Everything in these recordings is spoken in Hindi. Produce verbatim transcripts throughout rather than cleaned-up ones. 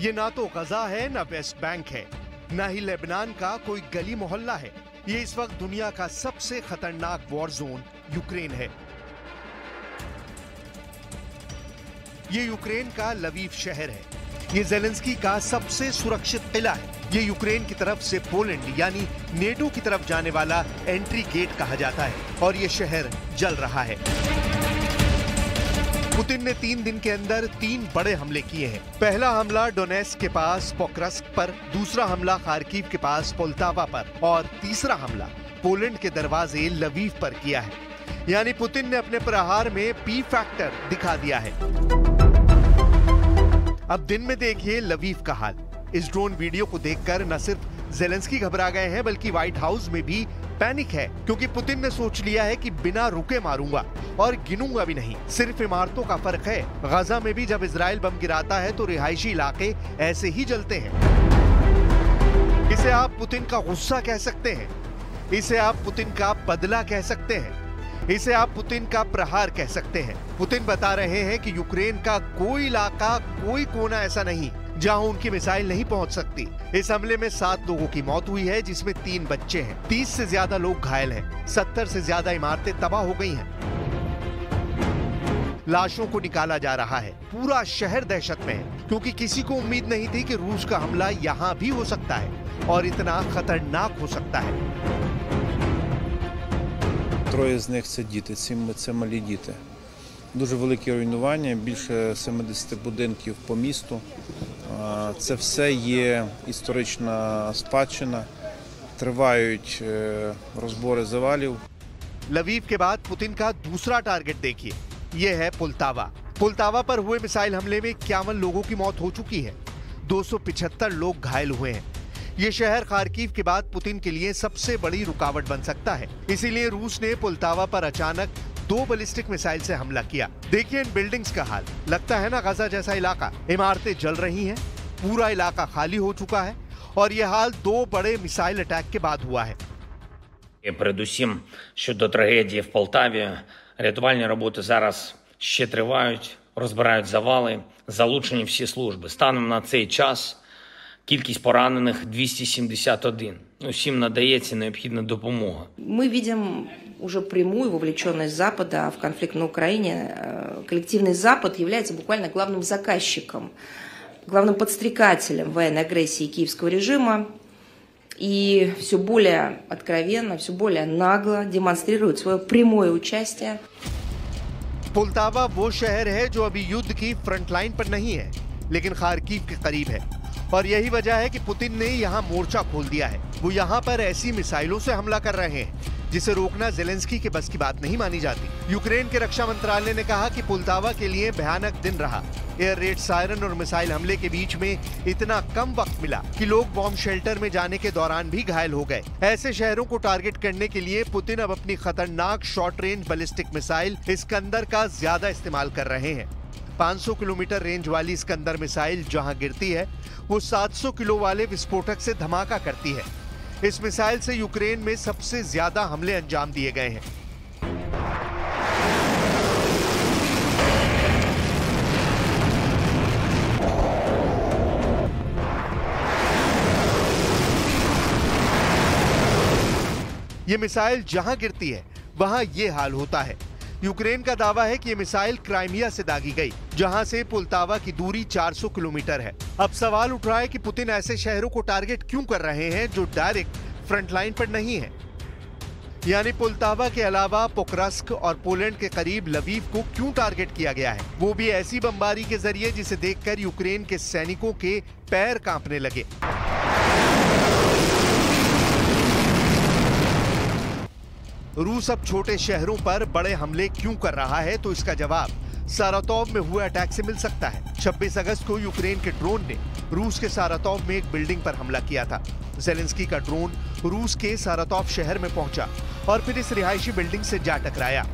ये ना तो गजा है, ना वेस्ट बैंक है, ना ही लेबनान का कोई गली मोहल्ला है। ये इस वक्त दुनिया का सबसे खतरनाक वॉर जोन यूक्रेन है। ये यूक्रेन का लवीव शहर है। ये जेलेंस्की का सबसे सुरक्षित किला है। ये यूक्रेन की तरफ से पोलैंड यानी नेटो की तरफ जाने वाला एंट्री गेट कहा जाता है और ये शहर जल रहा है। पुतिन ने तीन दिन के अंदर तीन बड़े हमले किए हैं। पहला हमला डोनेस्क के पास पोकरस्क पर, दूसरा हमला खार्किव के पास पोल्टावा पर और तीसरा हमला पोलैंड के दरवाजे लवीव पर किया है। यानी पुतिन ने अपने प्रहार में पी फैक्टर दिखा दिया है। अब दिन में देखिए लवीव का हाल। इस ड्रोन वीडियो को देखकर न सिर्फ जेलेंस्की घबरा गए हैं बल्कि व्हाइट हाउस में भी पैनिक है, क्योंकि पुतिन ने सोच लिया है कि बिना रुके मारूंगा और गिनूंगा भी नहीं। सिर्फ इमारतों का फर्क है। गजा में भी जब इजराइल बम गिराता है तो रिहायशी इलाके ऐसे ही जलते हैं। इसे आप पुतिन का गुस्सा कह सकते हैं, इसे आप पुतिन का बदला कह सकते हैं, इसे आप पुतिन का प्रहार कह सकते हैं। पुतिन बता रहे हैं कि यूक्रेन का कोई इलाका, कोई कोना ऐसा नहीं जहां उनकी मिसाइल नहीं पहुंच सकती। इस हमले में सात लोगों की मौत हुई है जिसमें तीन बच्चे हैं। तीस से ज्यादा लोग घायल हैं। सत्तर से ज्यादा इमारतें तबाह हो गई हैं। लाशों को निकाला जा रहा है। पूरा शहर दहशत में है क्योंकि किसी को उम्मीद नहीं थी कि रूस का हमला यहाँ भी हो सकता है और इतना खतरनाक हो सकता है। Троє з них – це діти, це малі діти. Дуже великі руйнування, більше семидесяти будинків по місту. Це все є історична спадщина, тривають розбори завалів. Львів के बाद पुतिन का दूसरा टारगेट देखिए, ये है पोल्टावा। पोल्टावा पर हुए मिसाइल हमले में इक्यावन लोगों की मौत हो चुकी है, दो सौ पचहत्तर लोग घायल हुए हैं। ये शहर खार्किव के बाद पुतिन के लिए सबसे बड़ी रुकावट बन सकता है। इसीलिए रूस ने पोल्टावा पर अचानक दो बैलिस्टिक मिसाइल से हमला किया। देखिए इन बिल्डिंग्स का हाल। लगता है ना गजा जैसा इलाका। इमारतें जल रही हैं, पूरा इलाका खाली हो चुका है और ये हाल दो बड़े मिसाइल अटैक के बाद हुआ है। Кількість поранених двести семьдесят один. Усім надається необхідна допомога. Ми бачимо уже прямую вовлеченность Запада в конфликт на Украине. Коллективный Запад является буквально главным заказчиком, главным подстрекателем военной агрессии киевского режима и все более откровенно, все более нагло демонстрирует свое прямое участие. Полтава वो शहर है जो अभी युद्ध की फ्रंटलाइन पर नहीं है, लेकिन खार्किव के करीब है और यही वजह है कि पुतिन ने यहाँ मोर्चा खोल दिया है। वो यहाँ पर ऐसी मिसाइलों से हमला कर रहे हैं जिसे रोकना जेलेंस्की के बस की बात नहीं मानी जाती। यूक्रेन के रक्षा मंत्रालय ने कहा कि पोल्टावा के लिए भयानक दिन रहा। एयर रेड सायरन और मिसाइल हमले के बीच में इतना कम वक्त मिला कि लोग बॉम्ब शेल्टर में जाने के दौरान भी घायल हो गए। ऐसे शहरों को टारगेट करने के लिए पुतिन अब अपनी खतरनाक short range ballistic missile Iskander का ज्यादा इस्तेमाल कर रहे हैं। पाँच सौ किलोमीटर रेंज वाली इस्कंदर मिसाइल जहां गिरती है वो सात सौ किलो वाले विस्फोटक से धमाका करती है। इस मिसाइल से यूक्रेन में सबसे ज्यादा हमले अंजाम दिए गए हैं। ये मिसाइल जहां गिरती है वहां ये हाल होता है। यूक्रेन का दावा है कि ये मिसाइल क्राइमिया से दागी गई, जहां से पोल्टावा की दूरी चार सौ किलोमीटर है। अब सवाल उठ रहा है कि पुतिन ऐसे शहरों को टारगेट क्यों कर रहे हैं जो डायरेक्ट फ्रंटलाइन पर नहीं है। यानी पोल्टावा के अलावा पोकरस्क और पोलैंड के करीब लवीव को क्यों टारगेट किया गया है, वो भी ऐसी बमबारी के जरिए जिसे देखकर यूक्रेन के सैनिकों के पैर कांपने लगे। रूस अब छोटे शहरों पर बड़े हमले क्यों कर रहा है, तो इसका जवाब सारातोव में हुए अटैक से मिल सकता है। छब्बीस अगस्त को यूक्रेन के ड्रोन ने रूस के सारातोव में एक बिल्डिंग पर हमला किया था। जेलेंस्की का ड्रोन रूस के सारातोव शहर में पहुंचा और फिर इस रिहायशी बिल्डिंग से जा टकराया।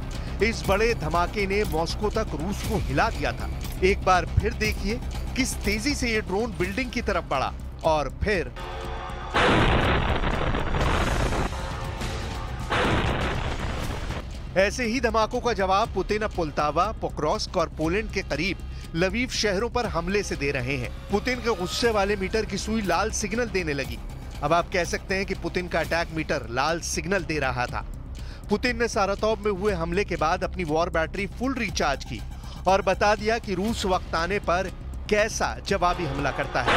इस बड़े धमाके ने मॉस्को तक रूस को हिला दिया था। एक बार फिर देखिए किस तेजी से ये ड्रोन बिल्डिंग की तरफ बढ़ा और फिर ऐसे ही धमाकों का जवाब पुतिन अब पोल्टावा, पोक्रोस्क और पोलैंड के करीब लवीव शहरों पर हमले से दे रहे हैं। पुतिन के गुस्से वाले मीटर की सुई लाल सिग्नल देने लगी। अब आप कह सकते हैं कि पुतिन का अटैक मीटर लाल सिग्नल दे रहा था। पुतिन ने सारातोव में हुए हमले के बाद अपनी वॉर बैटरी फुल रिचार्ज की और बता दिया कि रूस वक्त आने पर कैसा जवाबी हमला करता है।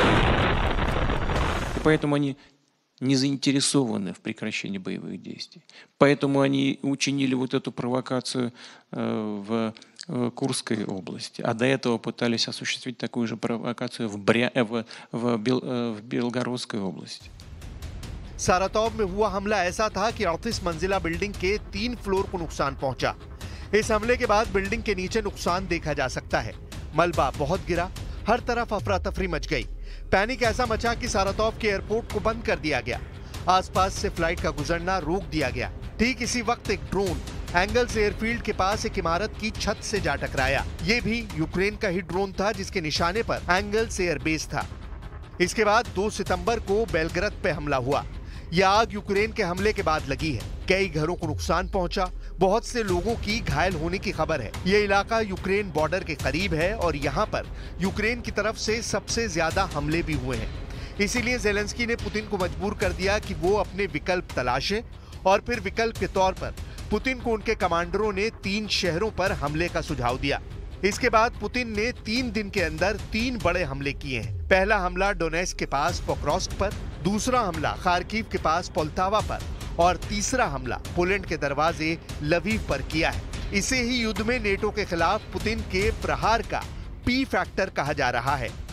не заинтересованы в прекращении боевых действий. Поэтому они учинили вот эту провокацию в Курской области, а до этого пытались осуществить такую же провокацию в, Бря... в... в, Бел... в Белгородской области. सारातोव में हुआ हमला ऐसा था कि अड़तीस मंजिला बिल्डिंग के तीन फ्लोर को नुकसान पहुंचा। इस हमले के बाद बिल्डिंग के नीचे नुकसान देखा जा सकता है। मलबा बहुत गिरा, हर तरफ अफरा तफरी मच गई। पैनिक ऐसा मचा कि सारातोव के एयरपोर्ट को बंद कर दिया गया, आसपास से फ्लाइट का गुजरना रोक दिया गया। ठीक इसी वक्त एक ड्रोन एंगल्स एयरफील्ड के पास एक इमारत की छत से जा टकराया। ये भी यूक्रेन का ही ड्रोन था जिसके निशाने पर एंगल्स एयरबेस था। इसके बाद दो सितंबर को बेलग्रद पे हमला हुआ। यह आग यूक्रेन के हमले के बाद लगी है। कई घरों को नुकसान पहुंचा, बहुत से लोगों की घायल होने की खबर है। ये इलाका यूक्रेन बॉर्डर के करीब है और यहाँ पर यूक्रेन की तरफ से सबसे ज्यादा हमले भी हुए हैं। इसीलिए ज़ेलेंस्की ने पुतिन को मजबूर कर दिया कि वो अपने विकल्प तलाशें और फिर विकल्प के तौर पर पुतिन को उनके कमांडरों ने तीन शहरों पर हमले का सुझाव दिया। इसके बाद पुतिन ने तीन दिन के अंदर तीन बड़े हमले किए हैं। पहला हमला डोनेस्क के पास पोक्रोस्क पर, दूसरा हमला खार्किव के पास पोल्टावा पर और तीसरा हमला पोलैंड के दरवाजे लवीव पर किया है। इसे ही युद्ध में नेटो के खिलाफ पुतिन के प्रहार का पी फैक्टर कहा जा रहा है।